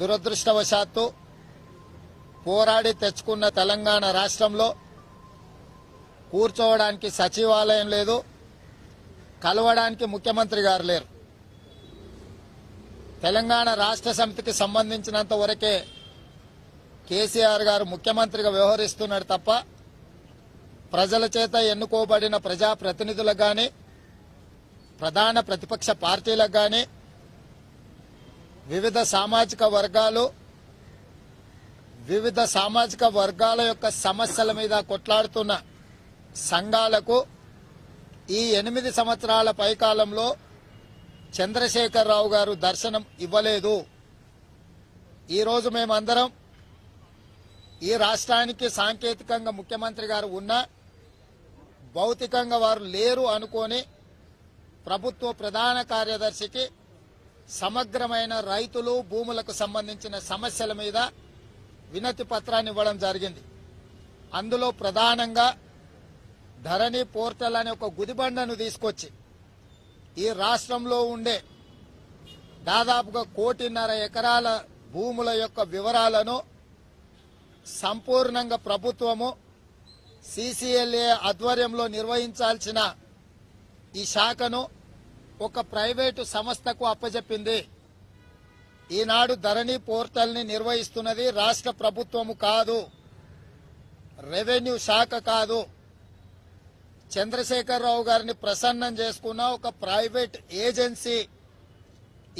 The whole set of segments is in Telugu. దురదృష్టవశాత్తు పోరాడి తెచ్చుకున్న తెలంగాణ రాష్ట్రంలో కూర్చోవడానికి సచివాలయం లేదు, కలవడానికి ముఖ్యమంత్రి గారు లేరు। తెలంగాణ రాష్ట్ర సమితికి సంబంధించినంత వరకే కేసీఆర్ గారు ముఖ్యమంత్రిగా వ్యవహరిస్తున్నారు తప్ప ప్రజల చేత ఎన్నుకోబడిన ప్రజా ప్రతినిధులకు గాని ప్రధాన ప్రతిపక్ష పార్టీలకు గాని వివిధ సామాజిక వర్గాలు యొక్క సమస్యల మీద కొట్లాడుతున్న సంఘాలకు ఈ 8 సంవత్సరాల పైకాలంలో చంద్రశేఖర్ రావు గారు దర్శనం ఇవ్వలేదు। ఈ రోజు మేమందరం ఈ రాష్ట్రానికి సాంకేతికంగా ముఖ్యమంత్రి గారు ఉన్న భౌతికంగా వారు లేరు అనుకొని ప్రభుత్వ ప్రధాన కార్యదర్శికి సమగ్రమైన రైతులు భూములకు సంబంధించిన సమస్యల మీద వినతి పత్రాన్ని ఇవ్వడం జరిగింది। అందులో ప్రధానంగా ధరణి పోర్టల్ అనే ఒక గుదిబండను తీసుకొచ్చి ఈ రాష్ట్రంలో ఉండే దాదాపుగా 1.5 కోటి ఎకరాల భూముల యొక్క వివరాలను సంపూర్ణంగా ప్రభుత్వము CCLA ఆధ్వర్యంలో నిర్వహించాల్సిన ఈ శాఖను ఒక ప్రైవేటు సంస్థకు అప్పజెప్పింది। ఈనాడు ధరణి పోర్టల్ ని నిర్వహిస్తున్నది రాష్ట్ర ప్రభుత్వము కాదు, రెవెన్యూ శాఖ కాదు। చంద్రశేఖర్ రావు గారిని ప్రసన్నం చేసుకున్న ఒక ప్రైవేట్ ఏజెన్సీ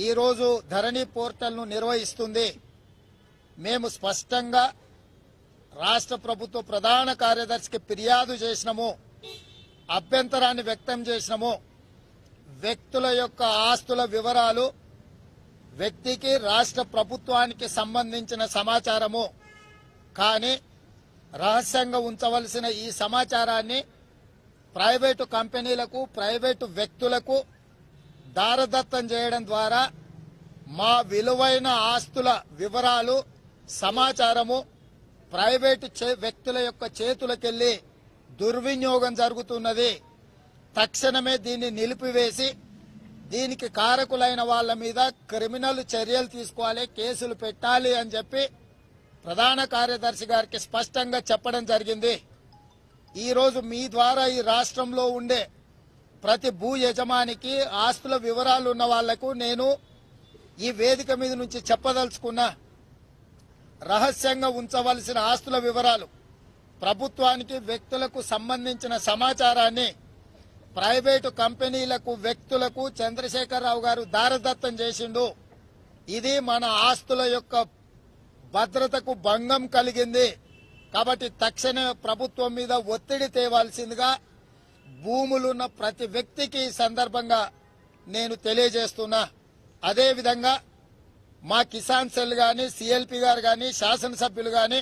ఈ రోజు ధరణి పోర్టల్ ను నిర్వహిస్తుంది। మేము స్పష్టంగా రాష్ట్ర ప్రభుత్వ ప్రధాన కార్యదర్శికి ఫిర్యాదు చేసినాము, అభ్యంతరాన్ని వ్యక్తం చేసినాము। వ్యక్తుల యొక్క ఆస్తుల వివరాలు వ్యక్తికి రాష్ట్ర ప్రభుత్వానికి సంబంధించిన సమాచారము, కానీ రహస్యంగా ఉంచవలసిన ఈ సమాచారాన్ని ప్రైవేటు కంపెనీలకు ప్రైవేటు వ్యక్తులకు దారదత్తం చేయడం ద్వారా మా విలువైన ఆస్తుల వివరాలు సమాచారము ప్రైవేటు వ్యక్తుల యొక్క చేతులకెళ్లి దుర్వినియోగం జరుగుతున్నది। తక్షణమే దీన్ని నిలిపివేసి దీనికి కారకులైన వాళ్ల మీద క్రిమినల్ చర్యలు తీసుకోవాలి, కేసులు పెట్టాలి అని చెప్పి ప్రధాన కార్యదర్శి గారికి స్పష్టంగా చెప్పడం జరిగింది। ఈ రోజు మీ ద్వారా ఈ రాష్ట్రంలో ఉండే ప్రతి భూ యజమానికి ఆస్తుల వివరాలు ఉన్న వాళ్లకు నేను ఈ వేదిక మీద నుంచి చెప్పదలుచుకున్నా, రహస్యంగా ఉంచవలసిన ఆస్తుల వివరాలు ప్రభుత్వానికి వ్యక్తులకు సంబంధించిన సమాచారాన్ని ప్రైవేటు కంపెనీలకు వ్యక్తులకు చంద్రశేఖర్ రావు గారు దారదత్తం చేసిండు। ఇది మన ఆస్తుల యొక్క భద్రతకు భంగం కలిగింది కాబట్టి తక్షణ ప్రభుత్వం మీద ఒత్తిడి తేవాల్సిందిగా భూములున్న ప్రతి వ్యక్తికి ఈ సందర్భంగా నేను తెలియజేస్తున్నా। అదేవిధంగా మా కిసాన్ సెల్ కానీ CLP గారు కానీ శాసనసభ్యులు కానీ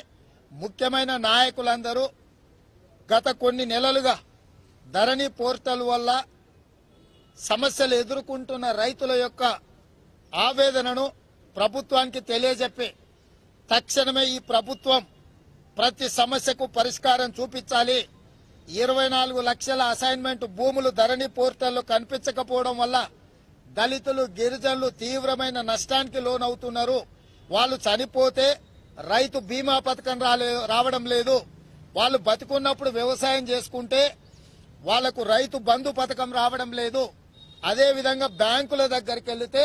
ముఖ్యమైన నాయకులందరూ గత కొన్ని నెలలుగా ధరణి పోర్టల్ వల్ల సమస్యలు ఎదుర్కొంటున్న రైతుల యొక్క ఆవేదనను ప్రభుత్వానికి తెలియజెప్పి తక్షణమే ఈ ప్రభుత్వం ప్రతి సమస్యకు పరిష్కారం చూపించాలి। 24 లక్షల అసైన్మెంట్ భూములు ధరణి పోర్టల్లో కనిపించకపోవడం వల్ల దళితులు గిరిజనులు తీవ్రమైన నష్టానికి లోనవుతున్నారు। వాళ్ళు చనిపోతే రైతు బీమా పథకం రావడం లేదు, వాళ్ళు బతుకున్నప్పుడు వ్యవసాయం చేసుకుంటే వాళ్లకు రైతు బంధు పథకం రావడం లేదు, అదేవిధంగా బ్యాంకుల దగ్గరికి వెళ్తే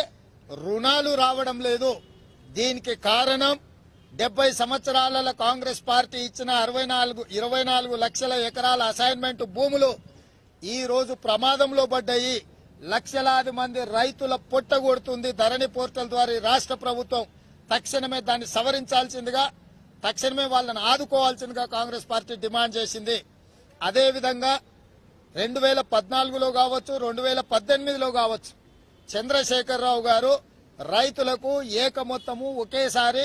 రుణాలు రావడం లేదు। దీనికి కారణం 70 సంవత్సరాలలో కాంగ్రెస్ పార్టీ ఇచ్చిన 24 లక్షల ఎకరాల అసైన్మెంట్ భూములు ఈ రోజు ప్రమాదంలో పడ్డాయి। లక్షలాది మంది రైతుల పొట్టగొడుతుంది ధరణి పోర్టల్ ద్వారా రాష్ట్ర ప్రభుత్వం। తక్షణమే దాన్ని సవరించాల్సిందిగా తక్షణమే వాళ్ళని ఆదుకోవాల్సిందిగా కాంగ్రెస్ పార్టీ డిమాండ్ చేసింది। అదేవిధంగా 2014లో కావచ్చు 2018లో కావచ్చు చంద్రశేఖర్ రావు గారు రైతులకు ఏక మొత్తము ఒకేసారి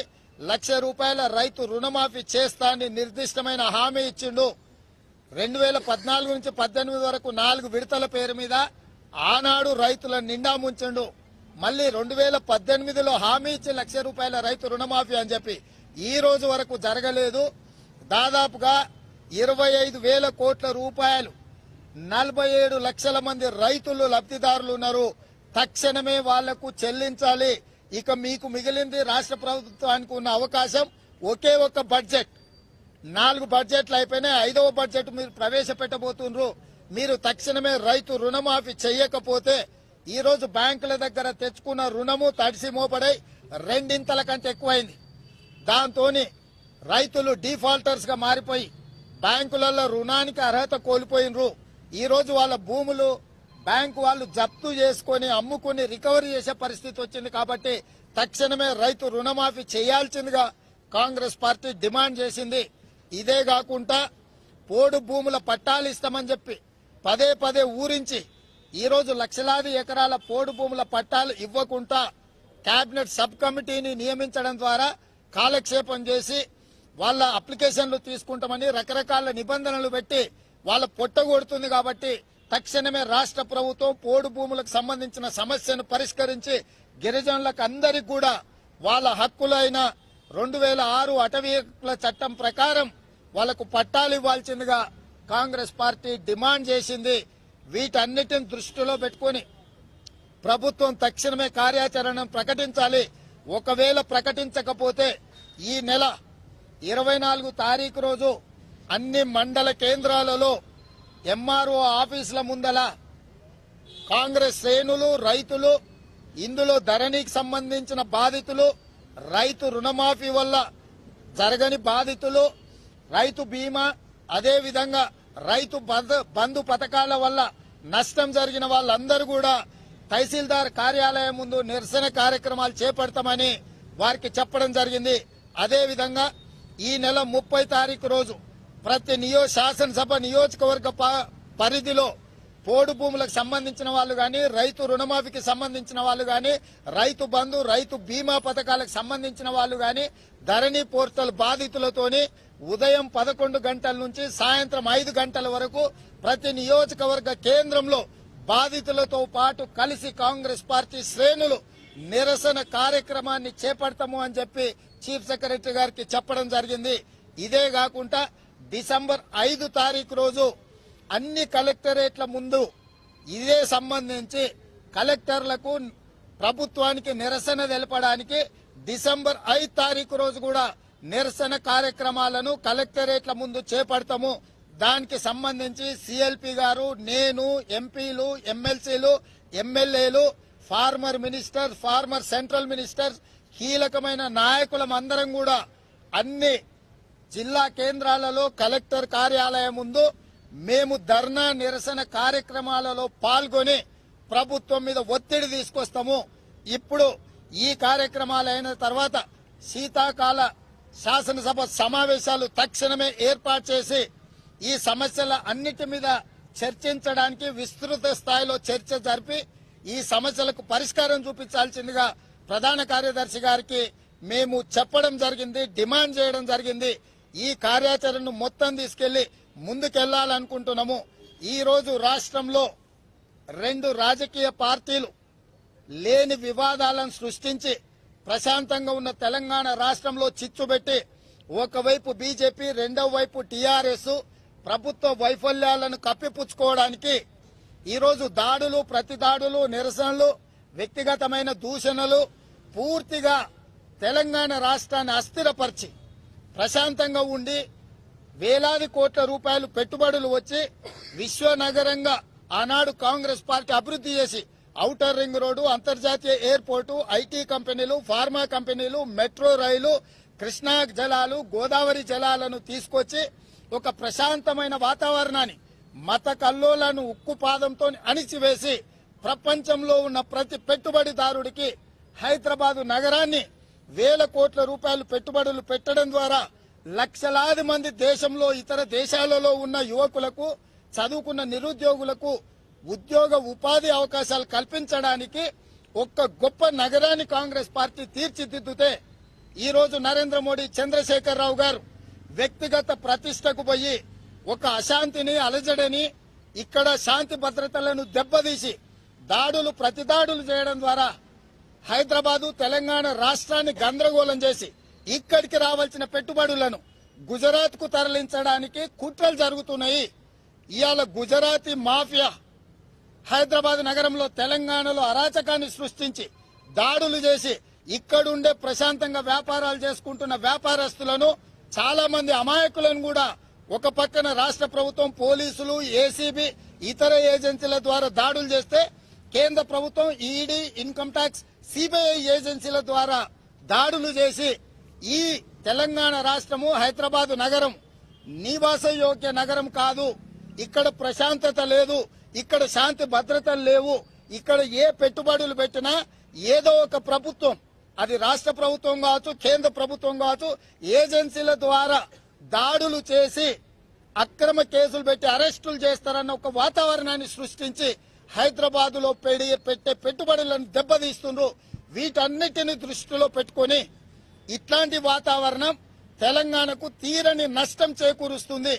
₹1,00,000 రైతు రుణమాఫీ చేస్తా అని నిర్దిష్టమైన హామీ ఇచ్చిండు। 2014 నుంచి 2018 వరకు 4 విడతల పేరు మీద ఆనాడు రైతుల నిండా ముంచిండు। మళ్లీ 2018లో హామీ ఇచ్చి ₹1,00,000 రైతు రుణమాఫీ అని చెప్పి ఈ రోజు వరకు జరగలేదు। దాదాపుగా 25,000 కోట్ల రూపాయలు 47 లక్షల మంది రైతులు లబ్ధిదారులు ఉన్నారు, తక్షణమే వాళ్లకు చెల్లించాలి। ఇక మీకు మిగిలింది రాష్ట్ర ప్రభుత్వానికి ఉన్న అవకాశం ఒకే ఒక బడ్జెట్. 4 బడ్జెట్లు అయిపోయినాయి, 5వ బడ్జెట్ మీరు ప్రవేశపెట్టబోతున్నారు. మీరు తక్షణమే రైతు రుణమాఫీ చేయకపోతే ఈ రోజు బ్యాంకుల దగ్గర తెచ్చుకున్న రుణము తడిసి మోపడై రెండింతల కంటే ఎక్కువైంది. దాంతోని రైతులు డిఫాల్టర్స్ గా మారిపోయి బ్యాంకులలో రుణానికి అర్హత కోల్పోయినరు. ఈ రోజు వాళ్ళ భూములు బ్యాంకు వాళ్ళు జప్తు చేసుకొని అమ్ముకొని రికవరీ చేసే పరిస్థితి వచ్చింది. కాబట్టి తక్షణమే రైతు రుణమాఫీ చేయాల్సిందిగా కాంగ్రెస్ పార్టీ డిమాండ్ చేసింది. ఇదే కాకుండా పోడు భూముల పట్టాలు ఇస్తామని చెప్పి పదే పదే ఊరించి ఈ రోజు లక్షలాది ఎకరాల పోడు భూముల పట్టాలు ఇవ్వకుండా కేబినెట్ సబ్ కమిటీని నియమించడం ద్వారా కాలక్షేపం చేసి వాళ్ళ అప్లికేషన్లు తీసుకుంటామని రకరకాల నిబంధనలు పెట్టి వాళ్ళ పొట్టగొడుతుంది. కాబట్టి తక్షణమే రాష్ట్ర ప్రభుత్వం పోడు భూములకు సంబంధించిన సమస్యను పరిష్కరించి గిరిజనులకు అందరికీ కూడా వాళ్ళ హక్కులైన 2006 అటవీ హక్కుల చట్టం ప్రకారం వాళ్లకు పట్టాలు ఇవ్వాల్సిందిగా కాంగ్రెస్ పార్టీ డిమాండ్ చేసింది. వీటన్నిటిని దృష్టిలో పెట్టుకుని ప్రభుత్వం తక్షణమే కార్యాచరణను ప్రకటించాలి. ఒకవేళ ప్రకటించకపోతే ఈ నెల 24 తారీఖు రోజు అన్ని మండల కేంద్రాలలో ఎంఆర్ఓ ఆఫీసుల ముందల కాంగ్రెస్ శ్రేణులు, రైతులు, ఇందులో ధరణికి సంబంధించిన బాధితులు, రైతు రుణమాఫీ వల్ల జరగని బాధితులు, రైతు బీమా, అదేవిధంగా రైతు బంధు పథకాల వల్ల నష్టం జరిగిన వాళ్ళందరూ కూడా తహసీల్దార్ కార్యాలయం ముందు నిరసన కార్యక్రమాలు చేపడతామని వారికి చెప్పడం జరిగింది. అదేవిధంగా ఈ నెల 30 తారీఖు రోజు ప్రతి శాసనసభ నియోజకవర్గ పరిధిలో పోడు భూములకు సంబంధించిన వాళ్ళు కానీ, రైతు రుణమాఫీకి సంబంధించిన వాళ్ళు కానీ, రైతు బంధు, రైతు బీమా పథకాలకు సంబంధించిన వాళ్ళు కానీ ధరణి పోర్టల్ బాధితులతోని ఉదయం 11 గంటల నుంచి సాయంత్రం 5 గంటల వరకు ప్రతి నియోజకవర్గ కేంద్రంలో బాధితులతో పాటు కలిసి కాంగ్రెస్ పార్టీ శ్రేణులు నిరసన కార్యక్రమాన్ని చేపడతాము అని చెప్పి చీఫ్ సెక్రటరీ గారికి చెప్పడం జరిగింది. ఇదే కాకుండా డిసెంబర్ 5 తారీఖు రోజు అన్ని కలెక్టరేట్ల ముందు ఇదే సంబంధించి కలెక్టర్లకు ప్రభుత్వానికి నిరసన తెలపడానికి డిసెంబర్ 5 తారీఖు రోజు కూడా నిరసన కార్యక్రమాలను కలెక్టరేట్ల ముందు చేపడతాము. దానికి సంబంధించి సిఎల్పి గారు, నేను, ఎంపీలు, ఎమ్మెల్సీలు, ఎమ్మెల్యేలు, former minister, former central minister, కీలకమైన నాయకులం అందరం కూడా అన్ని జిల్లా కేంద్రాలలో కలెక్టర్ కార్యాలయం ముందు మేము ధర్నా నిరసన కార్యక్రమాలలో పాల్గొని ప్రభుత్వం మీద ఒత్తిడి తీసుకొస్తాము. ఇప్పుడు ఈ కార్యక్రమాలైన తర్వాత శీతాకాల శాసనసభ సమావేశాలు తక్షణమే ఏర్పాటు చేసి ఈ సమస్యల అన్నిటి మీద చర్చించడానికి విస్తృత స్థాయిలో చర్చ జరిపి ఈ సమస్యలకు పరిష్కారం చూపించాల్సిందిగా ప్రధాన కార్యదర్శి గారికి మేము చెప్పడం జరిగింది, డిమాండ్ చేయడం జరిగింది. ఈ కార్యాచరణను మొత్తం తీసుకెళ్లి ముందుకెళ్లాలనుకుంటున్నాము. ఈ రోజు రాష్ట్రంలో 2 రాజకీయ పార్టీలు లేని వివాదాలను సృష్టించి ప్రశాంతంగా ఉన్న తెలంగాణ రాష్ట్రంలో చిచ్చుబెట్టి ఒకవైపు బీజేపీ, రెండో వైపు టీఆర్ఎస్ ప్రభుత్వ వైఫల్యాలను కప్పిపుచ్చుకోవడానికి ఈరోజు దాడులు, ప్రతి దాడులు, నిరసనలు, వ్యక్తిగతమైన దూషణలు పూర్తిగా తెలంగాణ రాష్ట్రాన్ని అస్థిరపరిచి ప్రశాంతంగా ఉండి వేలాది కోట్ల రూపాయలు పెట్టుబడులు వచ్చి విశ్వనగరంగా ఆనాడు కాంగ్రెస్ పార్టీ అభివృద్ధి చేసి ఔటర్ రింగ్ రోడ్డు, అంతర్జాతీయ ఎయిర్పోర్టు, ఐటీ కంపెనీలు, ఫార్మా కంపెనీలు, మెట్రో రైలు, కృష్ణా జలాలు, గోదావరి జలాలను తీసుకొచ్చి ఒక ప్రశాంతమైన వాతావరణాన్ని, మత కల్లోలను ఉక్కుపాదంతో అణిచివేసి ప్రపంచంలో ఉన్న ప్రతి పెట్టుబడిదారుడికి హైదరాబాదు నగరాన్ని వేల కోట్ల రూపాయలు పెట్టుబడులు పెట్టడం ద్వారా లక్షలాది మంది దేశంలో, ఇతర దేశాలలో ఉన్న యువకులకు, చదువుకున్న నిరుద్యోగులకు ఉద్యోగ ఉపాధి అవకాశాలు కల్పించడానికి ఒక్క గొప్ప నగరాన్ని కాంగ్రెస్ పార్టీ తీర్చిదిద్దుతే ఈ రోజు నరేంద్ర మోడీ, చంద్రశేఖర్ రావు గారు వ్యక్తిగత ప్రతిష్టకు పోయి ఒక అశాంతిని, అలజడిని, ఇక్కడ శాంతి భద్రతలను దెబ్బతీసి దాడులు, ప్రతి దాడులు చేయడం ద్వారా హైదరాబాదు, తెలంగాణ రాష్ట్రాన్ని గందరగోళం చేసి ఇక్కడికి రావాల్సిన పెట్టుబడులను గుజరాత్ కు తరలించడానికి కుట్రలు జరుగుతున్నాయి. ఇవాళ గుజరాతీ మాఫియా హైదరాబాద్ నగరంలో, తెలంగాణలో అరాచకాన్ని సృష్టించి దాడులు చేసి ఇక్కడుండే ప్రశాంతంగా వ్యాపారాలు చేసుకుంటున్న వ్యాపారస్తులను చాలా మంది అమాయకులను కూడా ఒక పక్కన రాష్ట్ర ప్రభుత్వం పోలీసులు ఏసీబీ ఇతర ఏజెన్సీల ద్వారా దాడులు చేస్తే కేంద్ర ప్రభుత్వం ఈడీ ఇన్కమ్ టాక్స్ సిబిఐ ఏజెన్సీల ద్వారా దాడులు చేసి ఈ తెలంగాణ రాష్ట్రము హైదరాబాద్ నగరం నివాస యోగ్య నగరం కాదు ఇక్కడ ప్రశాంతత లేదు ఇక్కడ శాంతి భద్రతలు లేవు ఇక్కడ ఏ పెట్టుబడులు పెట్టినా ఏదో ఒక ప్రభుత్వం అది రాష్ట్ర ప్రభుత్వం కావచ్చు కేంద్ర ప్రభుత్వం కావచ్చు ఏజెన్సీల ద్వారా దాడులు చేసి అక్రమ కేసులు పెట్టి అరెస్టులు చేస్తారన్న ఒక వాతావరణాన్ని సృష్టించి హైదరాబాద్ లో పెట్టే పెట్టుబడులను దెబ్బతీస్తున్నారు వీటన్నిటిని దృష్టిలో పెట్టుకొని ఇట్లాంటి వాతావరణం తెలంగాణకు తీరని నష్టం చేకూరుస్తుంది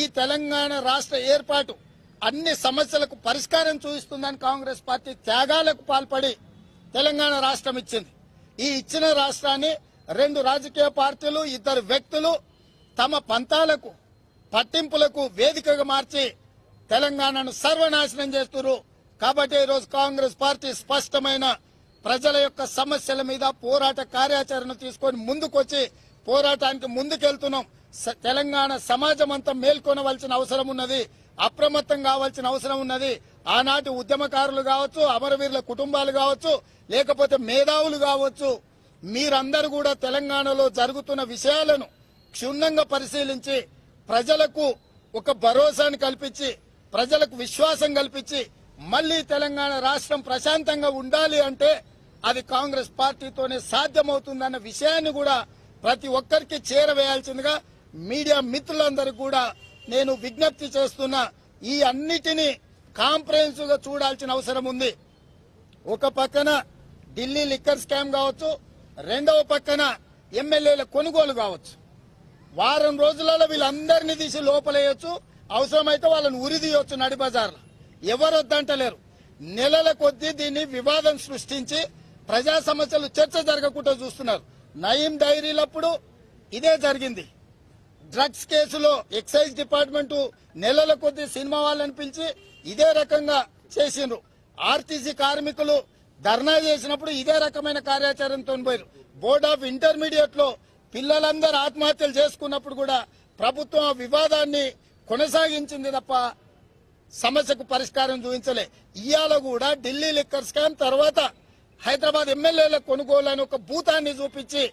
ఈ తెలంగాణ రాష్ట్ర ఏర్పాటు అన్ని సమస్యలకు పరిష్కారం చూపిస్తుందని కాంగ్రెస్ పార్టీ త్యాగాలకు పాల్పడి తెలంగాణ రాష్ట్రం ఇచ్చింది ఈ ఇచ్చిన రాష్ట్రాన్ని రెండు రాజకీయ పార్టీలు ఇద్దరు వ్యక్తులు తమ పంతాలకు పట్టింపులకు వేదికగా మార్చి తెలంగాణను సర్వనాశనం చేస్తున్నారు కాబట్టి ఈ రోజు కాంగ్రెస్ పార్టీ స్పష్టమైన ప్రజల యొక్క సమస్యల మీద పోరాట కార్యాచరణ తీసుకొని ముందుకొచ్చి పోరాటానికి ముందుకెళ్తున్నాం తెలంగాణ సమాజం అంతా మేల్కొనవలసిన అవసరం ఉన్నది అప్రమత్తం కావాల్సిన అవసరం ఉన్నది ఆనాటి ఉద్యమకారులు కావచ్చు అమరవీరుల కుటుంబాలు కావచ్చు లేకపోతే మేధావులు కావచ్చు మీరందరూ కూడా తెలంగాణలో జరుగుతున్న విషయాలను క్షుణ్ణంగా పరిశీలించి ప్రజలకు ఒక భరోసాను కల్పించి ప్రజలకు విశ్వాసం కల్పించి మళ్లీ తెలంగాణ రాష్ట్రం ప్రశాంతంగా ఉండాలి అంటే అది కాంగ్రెస్ పార్టీతోనే సాధ్యమవుతుందన్న విషయాన్ని కూడా ప్రతి ఒక్కరికి చేరవేయాల్సిందిగా మీడియా మిత్రులందరూ కూడా నేను విజ్ఞప్తి చేస్తున్నా ఈ అన్నిటిని కాంప్రహెన్సివ్ గా చూడాల్సిన అవసరం ఉంది ఒక పక్కన ఢిల్లీ లిక్కర్ స్కామ్ కావచ్చు రెండవ పక్కన ఎమ్మెల్యేల కొనుగోలు కావచ్చు వారం రోజులలో వీళ్ళందరినీ తీసి లోపలేయొచ్చు అవసరమైతే వాళ్ళని ఉరిదీయొచ్చు నడిబజార్లో ఎవరొద్దంటలేరు నెలల కొద్దీ దీన్ని వివాదం సృష్టించి ప్రజా సమస్యలు చర్చ జరగకుండా చూస్తున్నారు నయీం డైరీలప్పుడు ఇదే జరిగింది డ్రగ్స్ కేసులో ఎక్సైజ్ డిపార్ట్మెంట్ నెలల కొద్దీ సినిమా వాళ్ళని పిలిచి ఇదే రకంగా చేసిండ్రు ఆర్టీసీ కార్మికులు ధర్నా చేసినప్పుడు ఇదే రకమైన కార్యాచరణతో పోయారు బోర్డ్ ఆఫ్ ఇంటర్మీడియట్ లో పిల్లలందరూ ఆత్మహత్యలు చేసుకున్నప్పుడు కూడా ప్రభుత్వం ఆ వివాదాన్ని కొనసాగించింది తప్ప సమస్యకు పరిష్కారం చూపించలే ఇవాళ కూడా ఢిల్లీ లిక్కర్ స్కామ్ తర్వాత హైదరాబాద్ ఎమ్మెల్యేల కొనుగోలు అని ఒక భూతాన్ని చూపించి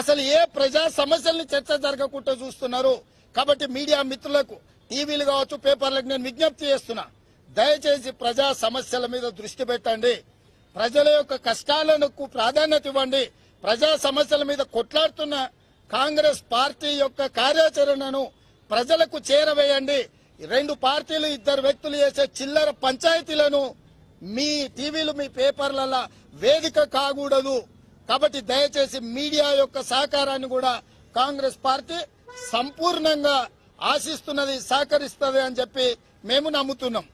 అసలు ఏ ప్రజా సమస్యల్ని చర్చ జరగకుండా చూస్తున్నారు కాబట్టి మీడియా మిత్రులకు టీవీలు కావచ్చు పేపర్లకు నేను విజ్ఞప్తి చేస్తున్నా దయచేసి ప్రజా సమస్యల మీద దృష్టి పెట్టండి ప్రజల యొక్క కష్టాలకు ప్రాధాన్యత ఇవ్వండి ప్రజా సమస్యల మీద కొట్లాడుతున్న కాంగ్రెస్ పార్టీ యొక్క కార్యాచరణను ప్రజలకు చేరవేయండి రెండు పార్టీలు ఇద్దరు వ్యక్తులు చేసే చిల్లర పంచాయతీలను మీ టీవీలు మీ పేపర్లలో వేదిక కాకూడదు కాబట్టి దయచేసి మీడియా యొక్క సహకారాన్ని కూడా కాంగ్రెస్ పార్టీ సంపూర్ణంగా ఆశిస్తున్నది సహకరిస్తుంది అని చెప్పి మేము నమ్ముతున్నాం.